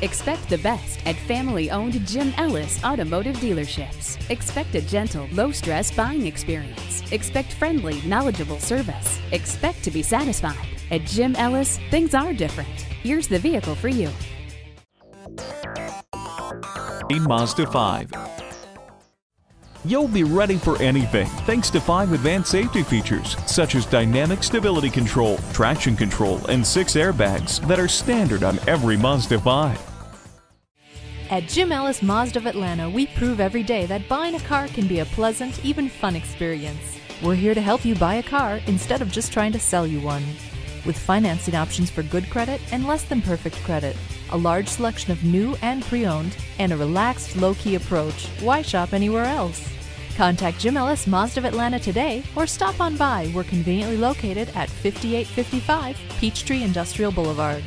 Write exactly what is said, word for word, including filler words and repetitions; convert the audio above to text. Expect the best at family-owned Jim Ellis Automotive dealerships. Expect a gentle, low-stress buying experience. Expect friendly, knowledgeable service. Expect to be satisfied. At Jim Ellis, things are different. Here's the vehicle for you. The Mazda five. You'll be ready for anything thanks to five advanced safety features such as dynamic stability control, traction control, and six airbags that are standard on every Mazda five. At Jim Ellis Mazda of Atlanta, we prove every day that buying a car can be a pleasant, even fun experience. We're here to help you buy a car instead of just trying to sell you one. With financing options for good credit and less than perfect credit, a large selection of new and pre-owned, and a relaxed, low-key approach, why shop anywhere else? Contact Jim Ellis Mazda of Atlanta today or stop on by. We're conveniently located at fifty-eight fifty-five Peachtree Industrial Boulevard.